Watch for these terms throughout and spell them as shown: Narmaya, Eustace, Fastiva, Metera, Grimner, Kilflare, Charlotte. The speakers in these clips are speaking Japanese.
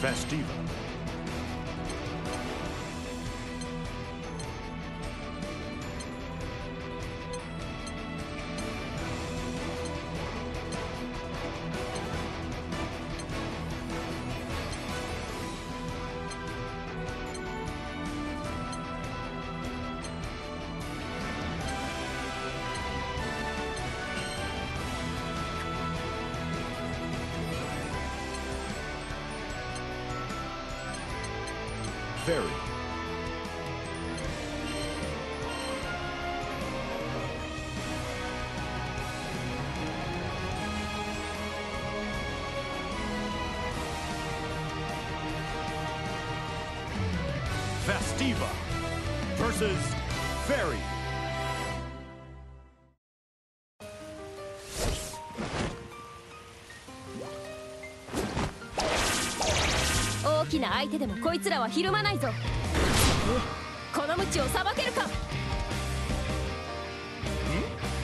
Fastiva. Ferry. Fastiva versus Ferry.大きな相手でもこいつらはひるまないぞ。このムチをさばけるか。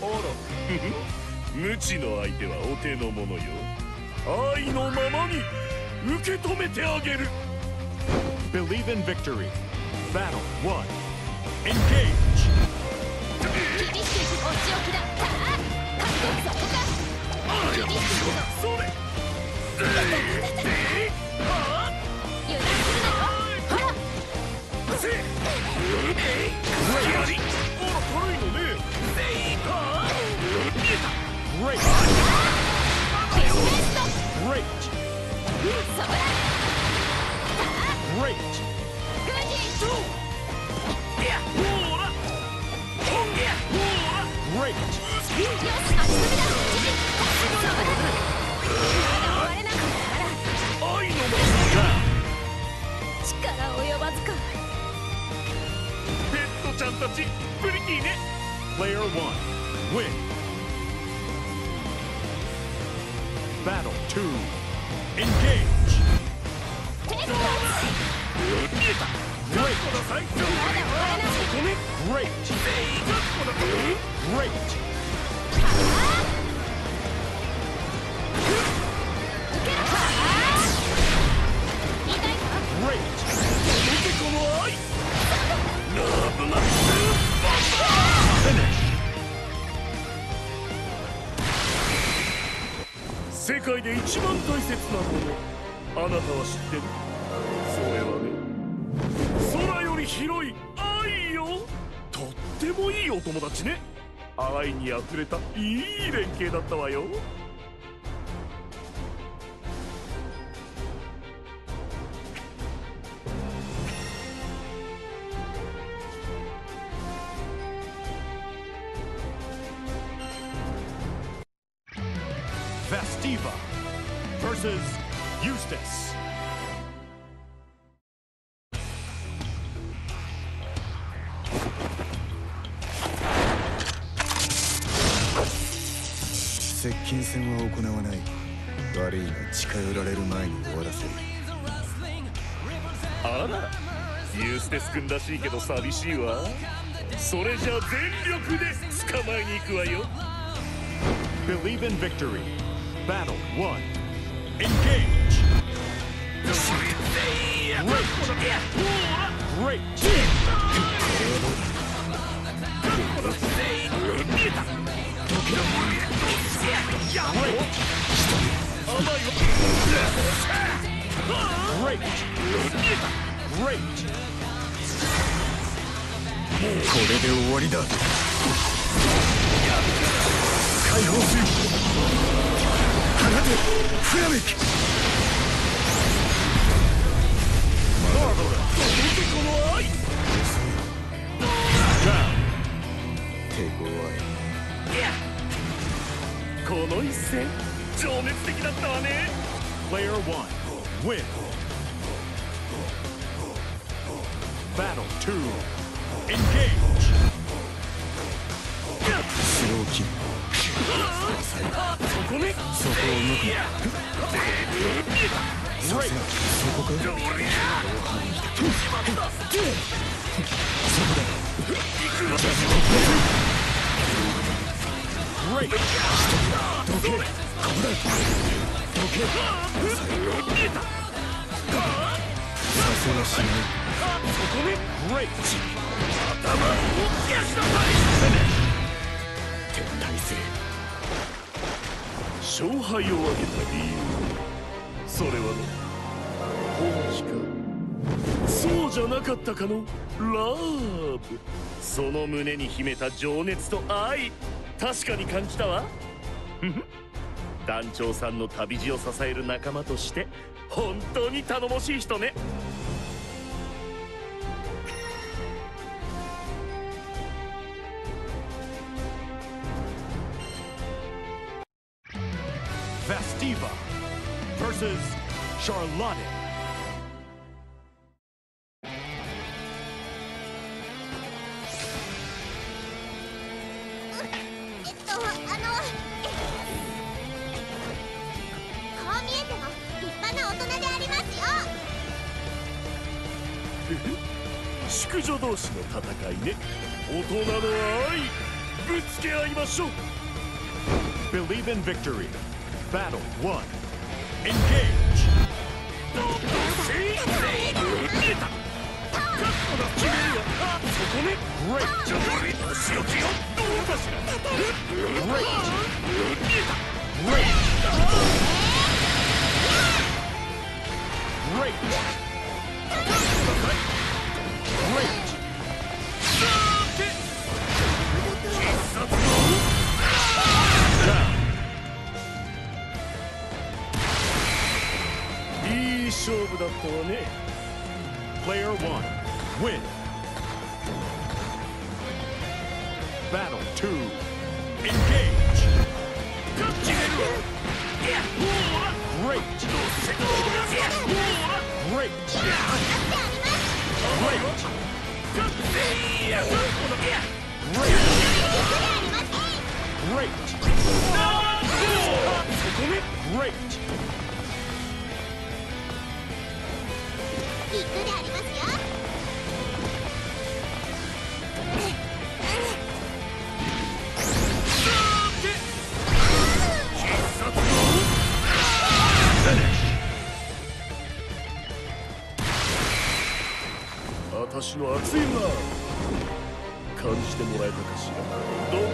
あらムチの相手はお手の物よ。愛のままに受け止めてあげる。 Believe in victory. Battle 1 Engage. 厳しくお仕置きだ。さあ覚悟そこか。厳しくぞそれ。Player 1 win. Battle 2 engage. Great.世界で一番大切なもの、あなたは知ってる。それはね、空より広い愛よ。とってもいいお友達ね。愛にあふれたいい連携だったわよ。Fastiva versus Eustace. Sekinsen wa okonawanai. Warii na chikayorareru mae ni owalaseu. Ara, Eustace kun rashii kedo sabishii wa. Sore ja zenryoku de tsukamae ni iku wa yo. Believe in victory. Battle 1 engage. Great. Great. この一戦、情熱的だったわね。Player 1 win. Battle 2 engage. そこを抜くな。 そこだ。はしない。そこにブレイク、頭を冷やしなさい。撤退せよ。勝敗を挙げた理由、それは本気か、そうじゃなかったかのラーブ。その胸に秘めた情熱と愛、確かに感じたわ。団長さんの旅路を支える仲間として本当に頼もしい人ね。Fastiva vs. Charlotte.宿女同士の戦いね。大人の愛、ぶつけ合いましょう。Believe in victory. Battle 1. Engage. 勝負だったわね。Player 1 win. Battle 2 engage. ビッグでありますよ。私の熱いラーブ、感じてもらえたかしら。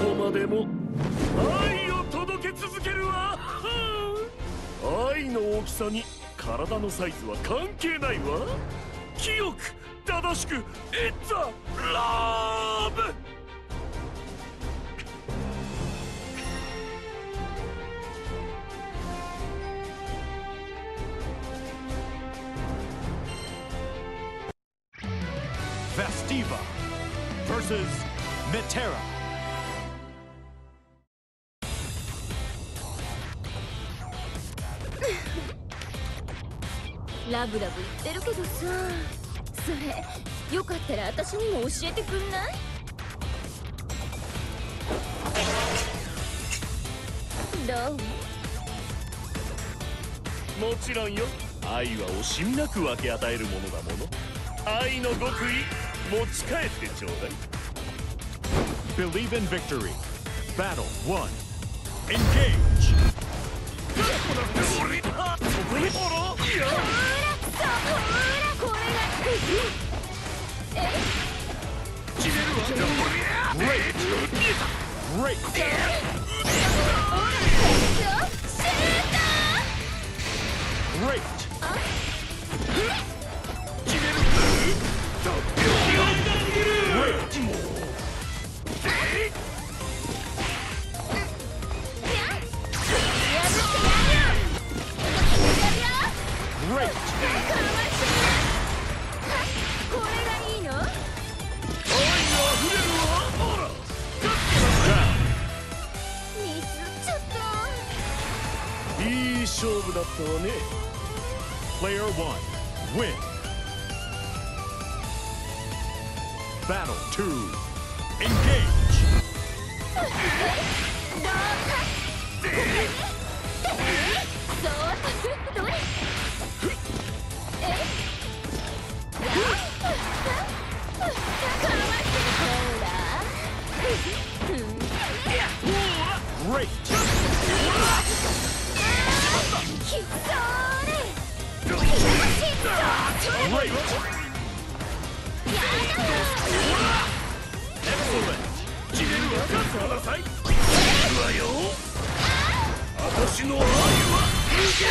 どこまでも愛を届け続けるわ。愛の大きさに体のサイズは関係ないわ。清く正しく、It's a love! Fastiva vs. Metera. ラブラブ言ってるけどさ、それよかったら私にも教えてくんない？どう？もちろんよ。愛は惜しみなく分け与えるものだもの。愛の極意、持ち帰ってちょうだい。Believe in victory. Battle 1. Engage. Great. 勝負だったわね。Player 1 win. Battle 2 engage. Great. それ！私の愛は無限大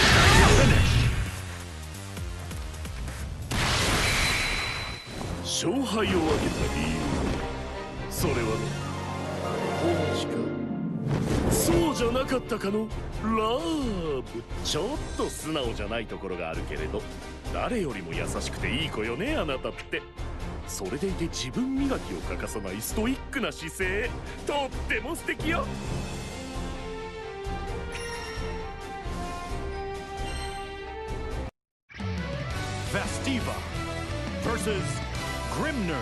のフィニッシュ。勝敗を分けた理由、それは本気か、そうじゃなかったかのラーブ。ちょっと素直じゃないところがあるけれど、誰よりも優しくていい子よね、あなたって。それでいて自分磨きを欠かさないストイックな姿勢、とっても素敵よ。Fastiva vs. Grimner。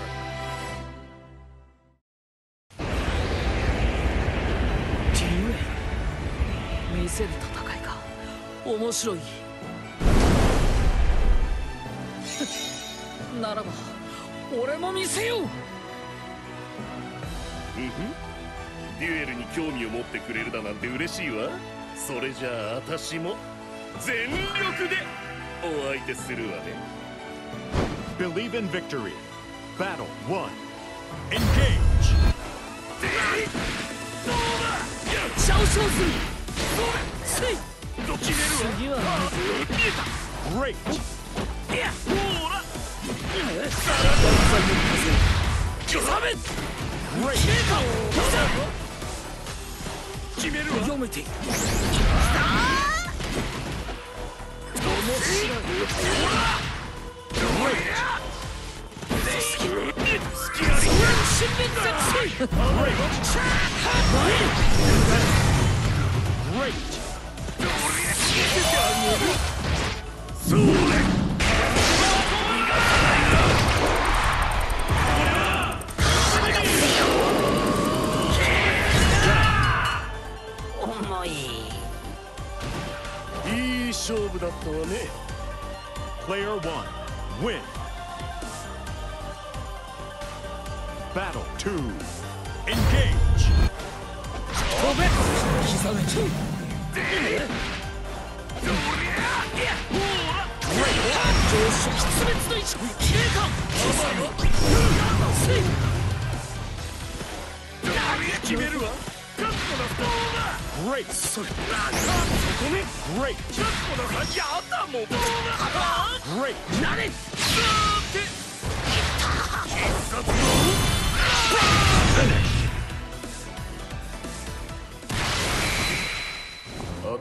見せる戦いが面白い。ならば俺も見せよう。デュエルに興味を持ってくれるだなんて嬉しいわ。それじゃあ私も全力でお相手するわね。Believe in victory. Battle 1. Engage. どうだ、やっちゃう勝負。Great! Great! So いい勝負だったわね。Player 1 win. Battle 2 engage.飛べ、膝めちゃう。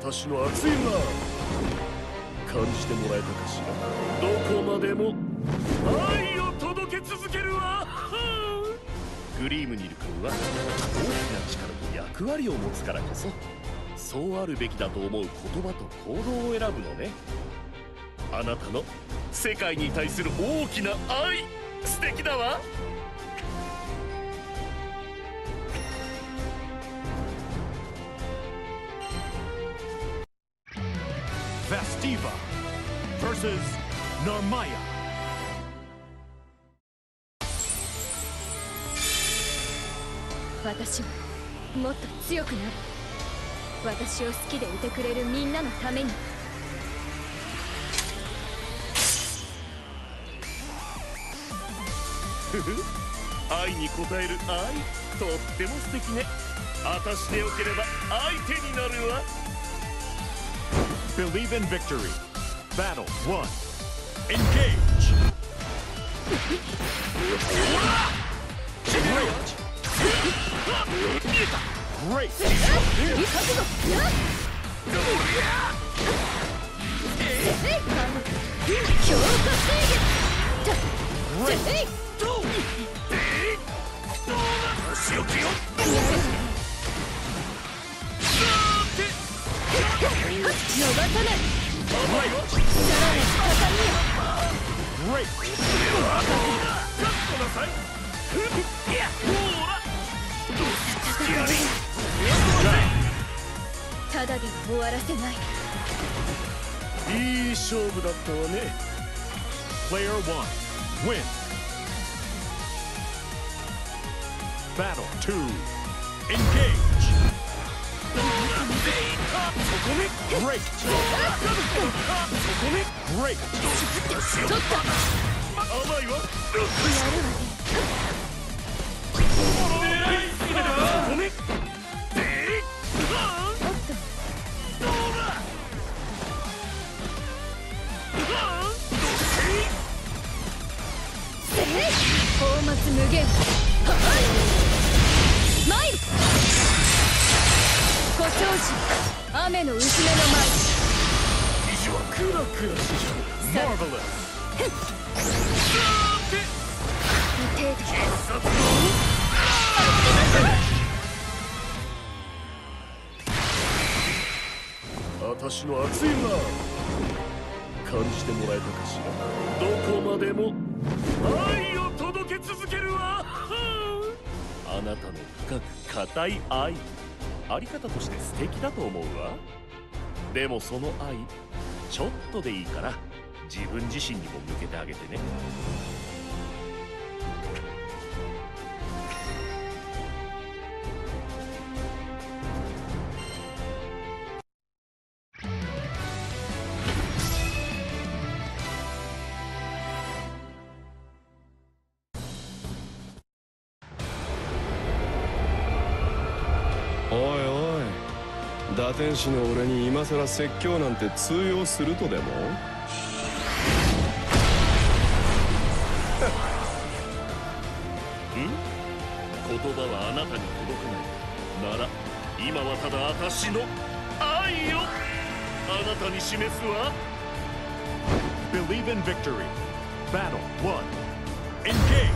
私の熱いな、感じてもらえたかしら。どこまでも愛を届け続けるわ。グリームニル君は大きな力と役割を持つからこそ、そうあるべきだと思う言葉と行動を選ぶのね。あなたの世界に対する大きな愛、素敵だわ。Fastiva vs. Narmaya. I will become stronger. I will be there for everyone I love. Love is very beautiful. I will be my enemy.Believe in victory. Battle 1. Engage. Great. Great.逃さない。さらに畳へ。ただで終わらせない。いい勝負だったわね。Player 1 win. Battle 2 engage. つ無限。参る。ご長寿、雨の薄めの舞。以上、クラクラ史上マーベラス。私の熱いな。感じてもらえたかしら。どこまでも愛を届け続けるわ。あなたの深く固い愛、あり方として素敵だと思うわ。でもその愛、ちょっとでいいから自分自身にも向けてあげてね。堕天使の俺に今更説教なんて通用するとでも言葉はあなたに届かないなら、今はただ私の愛をあなたに示すわ。 Believe in victory. Battle 1. Engage.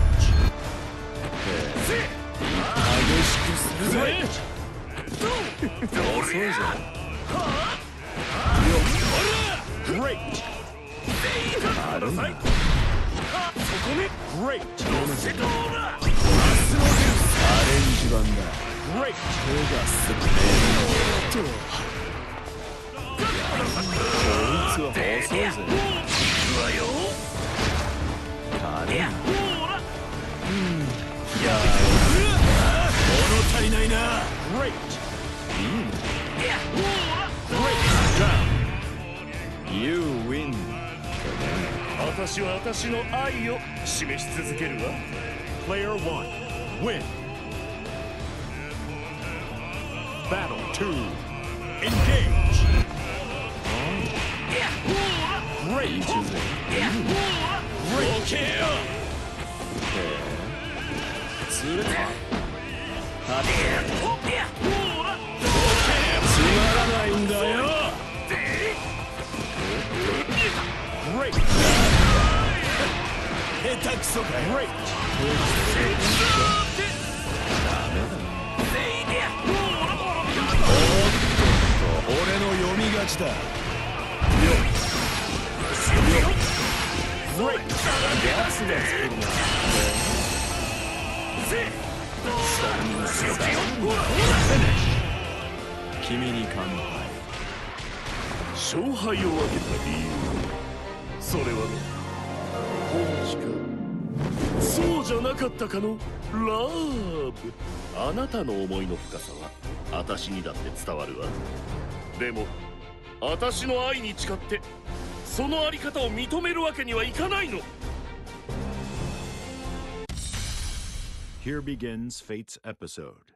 激しくするぜ。遅いじゃん。 Great! あるんだ。 Great! アレンジ版だ。 Great! こいつは遅いぜ。 あれや物足りないな。 Great!You win. 私は私の愛を示し続けるわ。 Player 1 win. Battle 2 engage. Great. Okay.ないんだよ。下手くそかよ。ダメだ。おっと、俺の読み勝ちだ。君に乾杯。勝敗を分けた理由、それはね、本気かそうじゃなかったかのラーブ。あなたの思いの深さは私にだって伝わるわ。でも私の愛に誓ってそのあり方を認めるわけにはいかないの。 Here begins Fate's episode.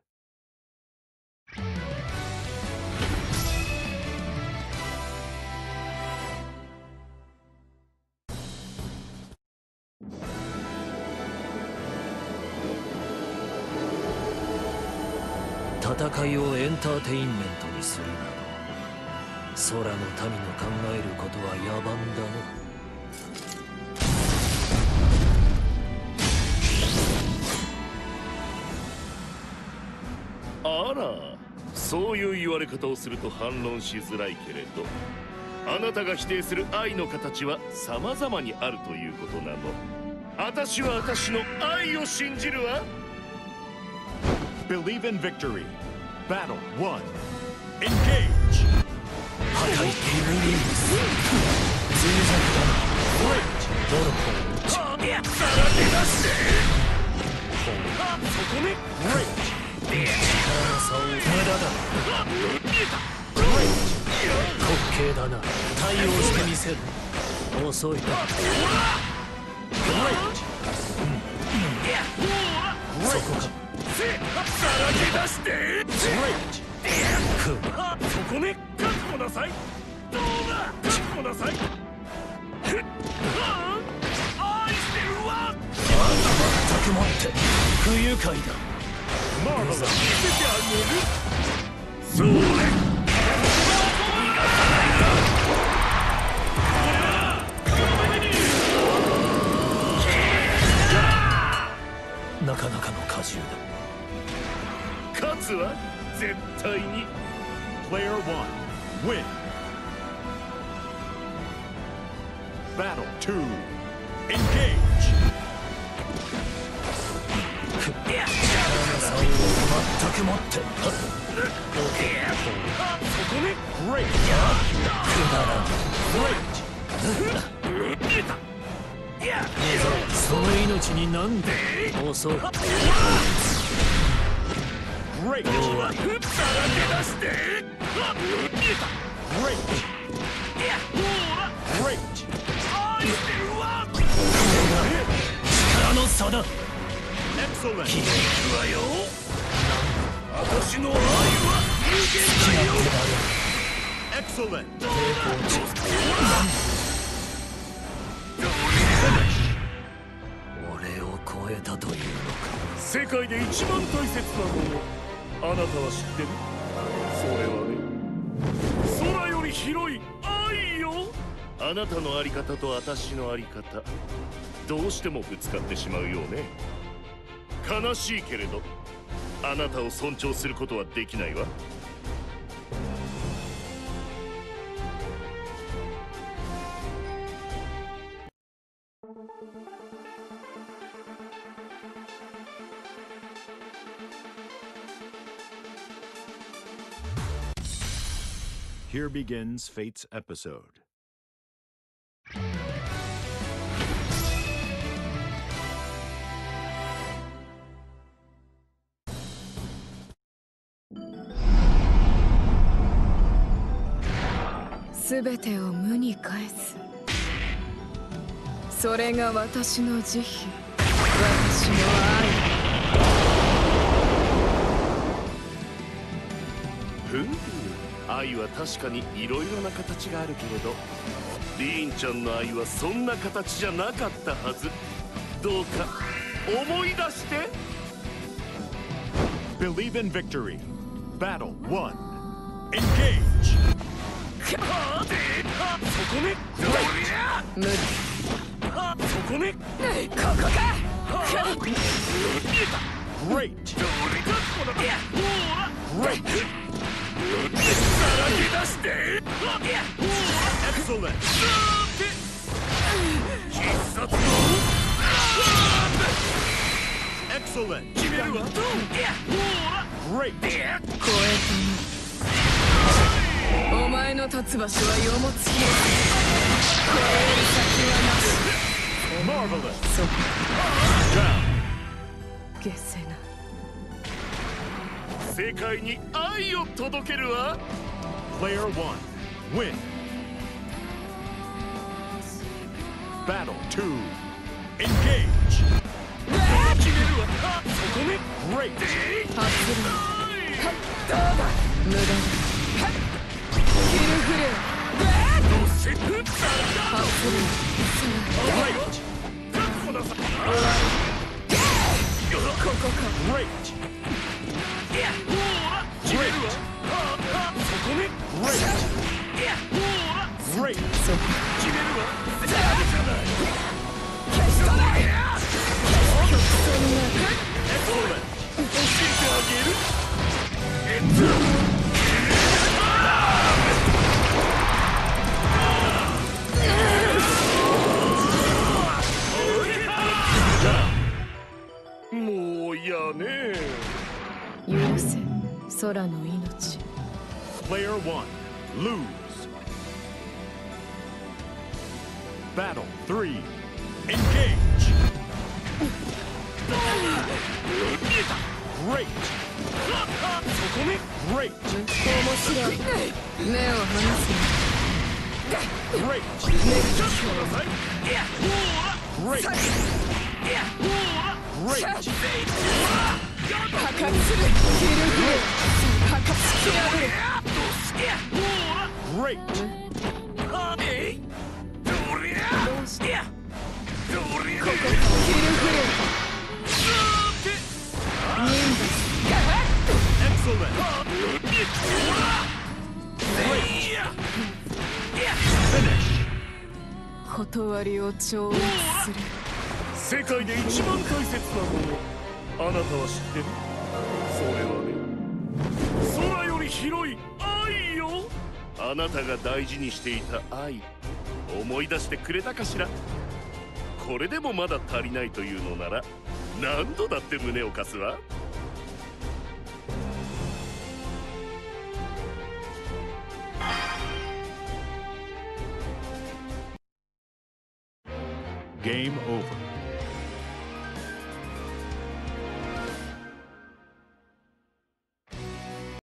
戦いをエンターテインメントにするなど、空の民の考えることは野蛮だな。あら、そういう言われ方をすると反論しづらいけれど、あなたが否定する愛の形は様々にあるということなの。私は私の愛を信じるわ。Believe in victory. Battle 1. Engage. Great.さらけ出して。そこね。覚悟なさい。どうだ。覚悟なさい。愛してるわ。くもって不愉快だ。マーバーが見せてあげる。そうね。 なかなかの果汁だ。勝つは絶対に。プレイヤー1、ウィン。バトル2、エンゲージ。全くもって。そこにグレイジ。くだらん。グレイジ。出た。 その命になんで襲う。グレイジはさらけ出して。グレイジ。グレイジ。愛してるわ。これが力の差だ。気がいくわよ。私の愛は無限だよ。どうだ。 超えたというのか。世界で一番大切なもの、あなたは知ってる。それはね、空より広い愛よ。あなたのあり方と私のあり方、どうしてもぶつかってしまうようね。悲しいけれど、あなたを尊重することはできないわ。Here begins Fate's episode. Everythingを無に返す。それが私の慈悲、私の愛。ふん。 愛は確かにいろいろな形があるけれど、リーンちゃんの愛はそんな形じゃなかったはず。どうか思い出して。 Believe in victory. Battle 1. Engage. そこね。ここか。Great. Great. お前の立つ場所はよもつきだ。これより先はなし。そうか。下世な。 世界に愛を届けるわ。プレイヤー1、ウィン。バトル2、エンゲージ。決めるわ。そこね。グレイジ。無駄だ。キルフレア。どせくったんだ。グレイジ。ここか。グレイジ。 もうやねえ。 許せ、空の命。プレイヤー1、lose。バトル3、engage。Great。そこね。Great。面白い。目を離すな。Great。Great。Great。 破壊する。キルフレア。破壊しきられる。グレイト。どうして。ここキルフレア。断りを超越する。世界で一番大切なもの、あなたは知ってる？それはね、空より広い愛よ。あなたが大事にしていた愛、思い出してくれたかしら？これでもまだ足りないというのなら、何度だって胸を貸すわ。Game over.